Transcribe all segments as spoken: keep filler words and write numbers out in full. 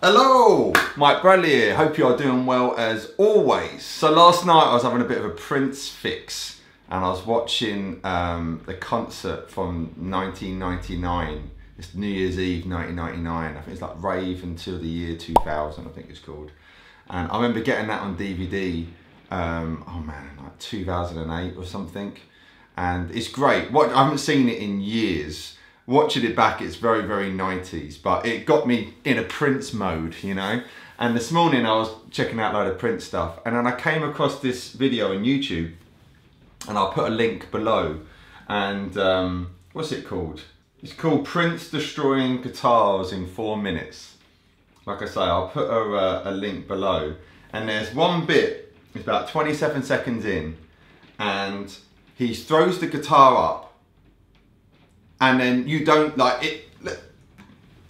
Hello, Mike Bradley here. Hope you are doing well as always. So last night I was having a bit of a Prince fix and I was watching um, the concert from nineteen ninety-nine. It's New Year's Eve nineteen ninety-nine. I think it's like Rave Until the Year two thousand, I think it's called. And I remember getting that on D V D, um, oh man, like two thousand eight or something. And it's great. What, I haven't seen it in years. Watching it back, it's very, very nineties, but it got me in a Prince mode, you know? And this morning I was checking out a load of Prince stuff, and then I came across this video on YouTube, and I'll put a link below, and um, what's it called? It's called Prince Destroying Guitars in Four Minutes. Like I say, I'll put a, uh, a link below, and there's one bit, it's about twenty-seven seconds in, and he throws the guitar up, and then you don't like it. Let,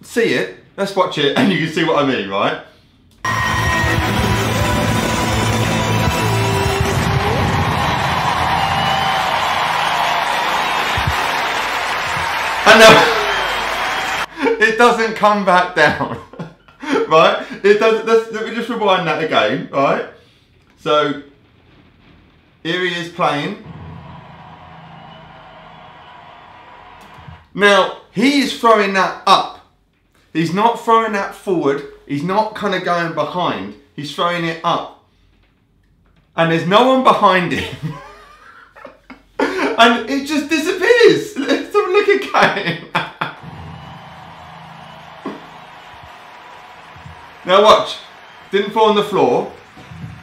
see it. Let's watch it, and you can see what I mean, right? And now it doesn't come back down, right? It doesn't. Let's, let me just rewind that again, right? So here he is playing. Now, he is throwing that up. He's not throwing that forward. He's not kind of going behind. He's throwing it up. And there's no one behind him. And it just disappears. Let's have a look again. Now watch. Didn't fall on the floor.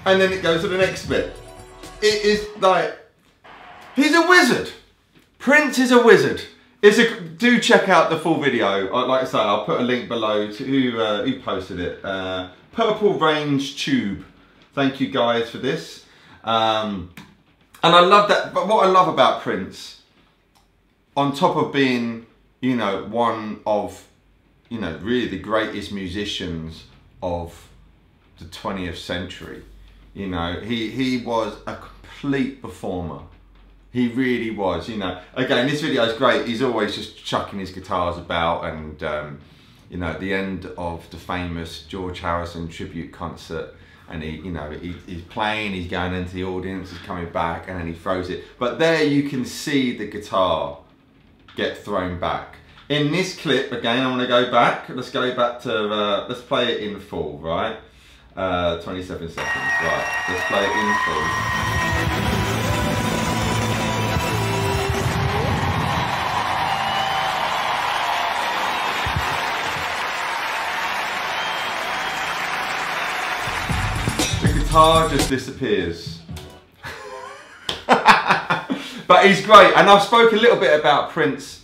And then it goes to the next bit. It is like... He's a wizard. Prince is a wizard. It's a, do check out the full video. Like I say, I'll put a link below to who, uh, who posted it. Uh, Purple Rain Tube. Thank you guys for this. Um, and I love that. But what I love about Prince, on top of being, you know, one of, you know, really the greatest musicians of the twentieth century. You know, he, he was a complete performer. He really was, you know. Again, this video is great. He's always just chucking his guitars about, and um, you know, at the end of the famous George Harrison tribute concert, and he, you know, he, he's playing, he's going into the audience, he's coming back, and then he throws it. But there you can see the guitar get thrown back. In this clip, again, I want to go back. Let's go back to, uh, let's play it in full, right? Uh, twenty-seven seconds, right? Let's play it in full. Guitar just disappears. But he's great, and I've spoke a little bit about Prince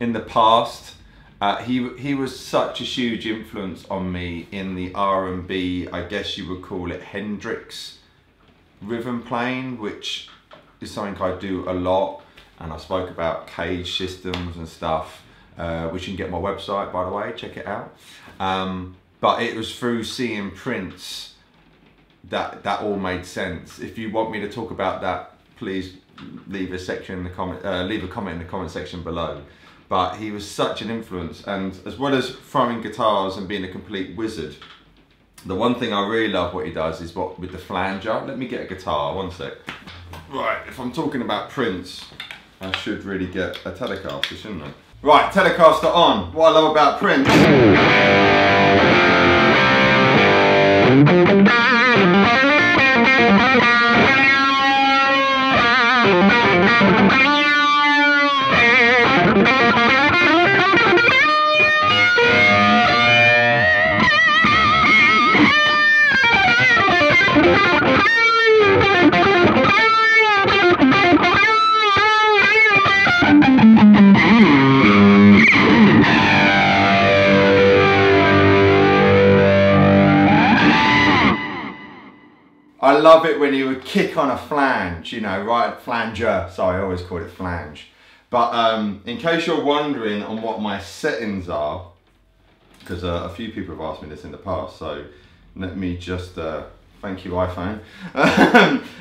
in the past. Uh, he he was such a huge influence on me in the R and B, I guess you would call it, Hendrix rhythm playing, which is something I do a lot, and I spoke about cage systems and stuff, uh, which you can get my website, by the way, check it out. Um, but it was through seeing Prince that that all made sense. If you want me to talk about that, please leave a section in the comment uh, leave a comment in the comment section below. But he was such an influence, and as well as throwing guitars and being a complete wizard, the one thing I really love what he does is what with the flanger. Let me get a guitar, one sec. Right, if I'm talking about Prince, I should really get a Telecaster, shouldn't I? Right, Telecaster on. What I love about Prince. I love it when he would kick on a flange, you know, right? Flanger, sorry, I always called it flange. But um, in case you're wondering on what my settings are, because uh, a few people have asked me this in the past, so let me just, uh, thank you iPhone,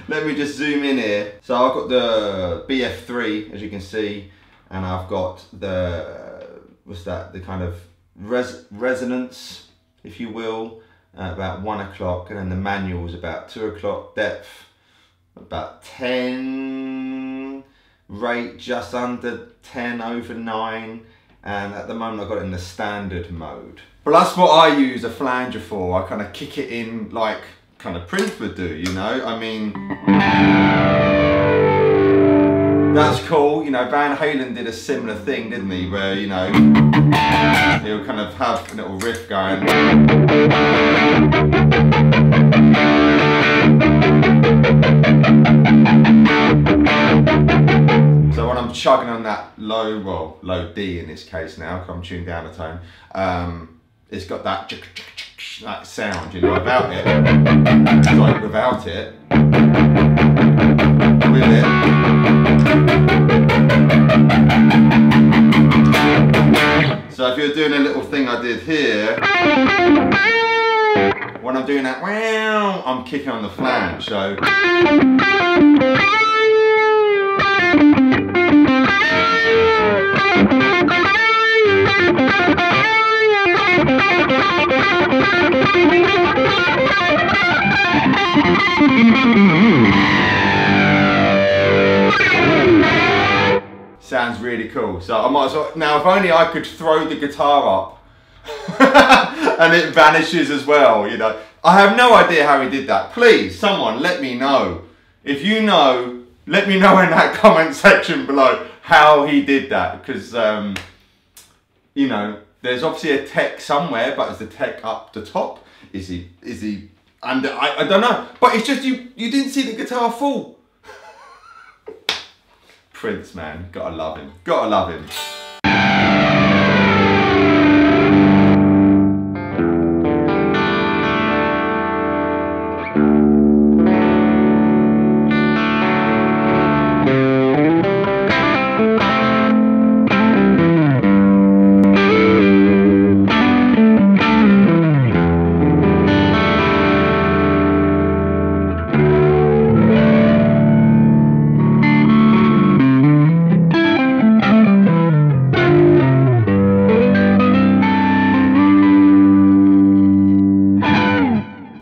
let me just zoom in here. So I've got the B F three, as you can see, and I've got the, what's that, the kind of res resonance if you will, at about one o'clock, and then the manual is about two o'clock, depth about ten, rate just under ten, over nine, and at the moment I've got it in the standard mode. But that's what I use a flanger for. I kind of kick it in like kind of Prince would do, you know, I mean, that's cool, you know. Van Halen did a similar thing, didn't he, where, you know, he'll kind of have a little riff going. So when I'm chugging on that low, well, low D in this case now, because I'm tuned down a tone, um, it's got that that sound, you know, about it. It's like without it, with it. So if you're doing a little thing I did here, when I'm doing that, wow, I'm kicking on the flange, so. Sounds really cool. So I might as well, now if only I could throw the guitar up and it vanishes as well, you know. I have no idea how he did that. Please, someone let me know. If you know, let me know in that comment section below how he did that, because um, you know, there's obviously a tech somewhere, but is the tech up the top? Is he, is he under, I, I don't know. But it's just, you, you didn't see the guitar fall. Prince, man, gotta love him, gotta love him.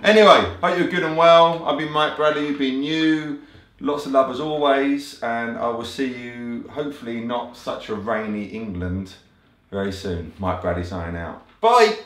Anyway, hope you're good and well. I've been Mike Bradley, you've been you. Lots of love as always, and I will see you, hopefully not such a rainy England, very soon. Mike Bradley signing out. Bye!